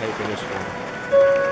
tape in this one.